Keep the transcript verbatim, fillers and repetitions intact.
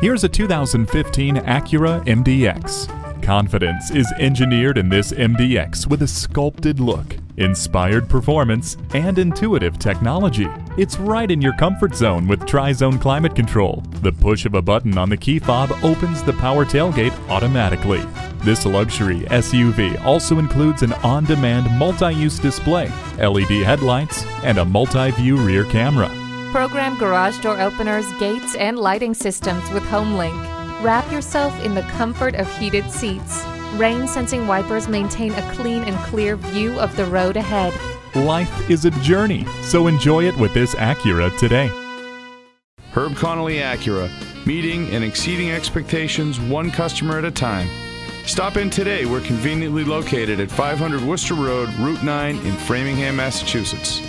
Here's a two thousand fifteen Acura M D X. Confidence is engineered in this M D X with a sculpted look, inspired performance, and intuitive technology. It's right in your comfort zone with tri-zone climate control. The push of a button on the key fob opens the power tailgate automatically. This luxury S U V also includes an on-demand multi-use display, L E D headlights, and a multi-view rear camera. Program garage door openers, gates, and lighting systems with HomeLink. Wrap yourself in the comfort of heated seats. Rain-sensing wipers maintain a clean and clear view of the road ahead. Life is a journey, so enjoy it with this Acura today. Herb Connolly Acura, meeting and exceeding expectations one customer at a time. Stop in today. We're conveniently located at five hundred Worcester Road, Route nine in Framingham, Massachusetts.